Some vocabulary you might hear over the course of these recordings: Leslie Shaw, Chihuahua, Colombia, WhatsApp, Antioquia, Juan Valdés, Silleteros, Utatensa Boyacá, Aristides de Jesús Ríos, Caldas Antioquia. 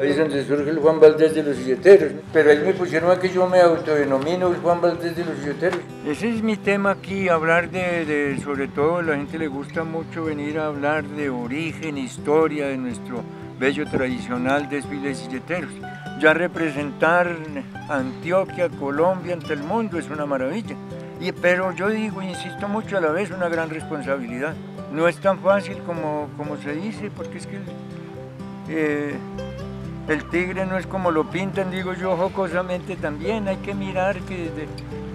ahí es donde surge el Juan Valdés de los Silleteros, ¿no? Pero ahí me pusieron a que yo me autodenomino el Juan Valdés de los Silleteros. Ese es mi tema aquí, hablar sobre todo, la gente le gusta mucho venir a hablar de origen, historia de nuestro bello tradicional desfile de silleteros. Ya representar Antioquia, Colombia ante el mundo es una maravilla. Pero yo digo, insisto mucho a la vez, una gran responsabilidad. No es tan fácil como se dice, porque es que el tigre no es como lo pintan, digo yo jocosamente también. Hay que mirar que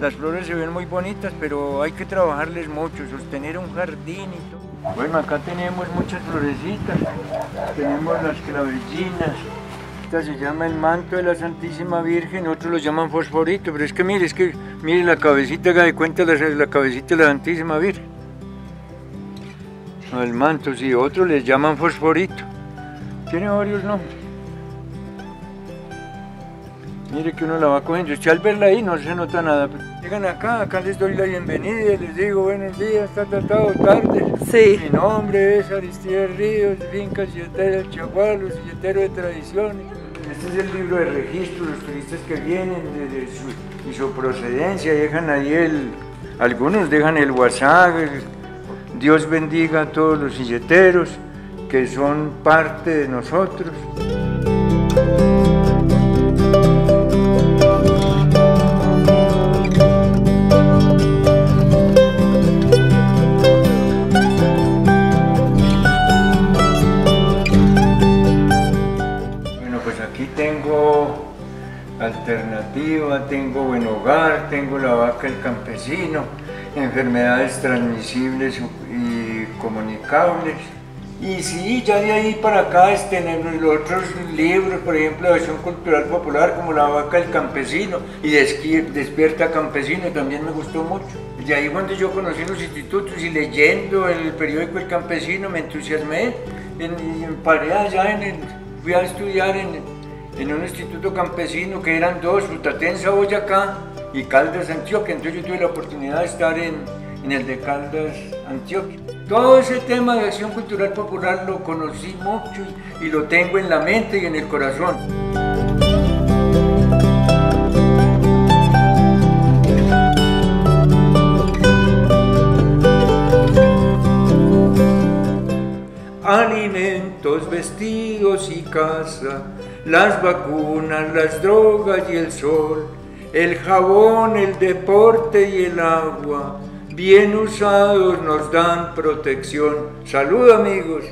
las flores se ven muy bonitas, pero hay que trabajarles mucho, sostener un jardín y todo. Bueno, acá tenemos muchas florecitas, tenemos las clavellinas. Esta se llama el manto de la Santísima Virgen, otros lo llaman fosforito, pero es que mire la cabecita, haga de cuenta la cabecita de la Santísima Virgen. El manto, sí, otros les llaman fosforito. Tiene varios nombres. Mire que uno la va cogiendo, usted al verla ahí no se nota nada. Llegan acá les doy la bienvenida, les digo buenos días, tardes. Sí. Mi nombre es Aristides Ríos, finca silletera del Chihuahua, los silleteros de tradiciones. Este es el libro de registro, los turistas que vienen y su procedencia, dejan ahí algunos dejan el WhatsApp. Dios bendiga a todos los silleteros que son parte de nosotros. Alternativa, tengo buen hogar, tengo la vaca el campesino, enfermedades transmisibles y comunicables. Y sí, ya de ahí para acá tenemos los otros libros, por ejemplo, de acción cultural popular, como la vaca el campesino y despierta campesino, también me gustó mucho. De ahí cuando yo conocí los institutos y leyendo el periódico El Campesino me entusiasmé, paré allá, fui a estudiar en un instituto campesino que eran dos, Utatensa Boyacá y Caldas Antioquia, entonces yo tuve la oportunidad de estar en el de Caldas Antioquia. Todo ese tema de acción cultural popular lo conocí mucho y lo tengo en la mente y en el corazón. Alimentos, vestidos y casa, las vacunas, las drogas y el sol, el jabón, el deporte y el agua, bien usados nos dan protección. Salud, amigos.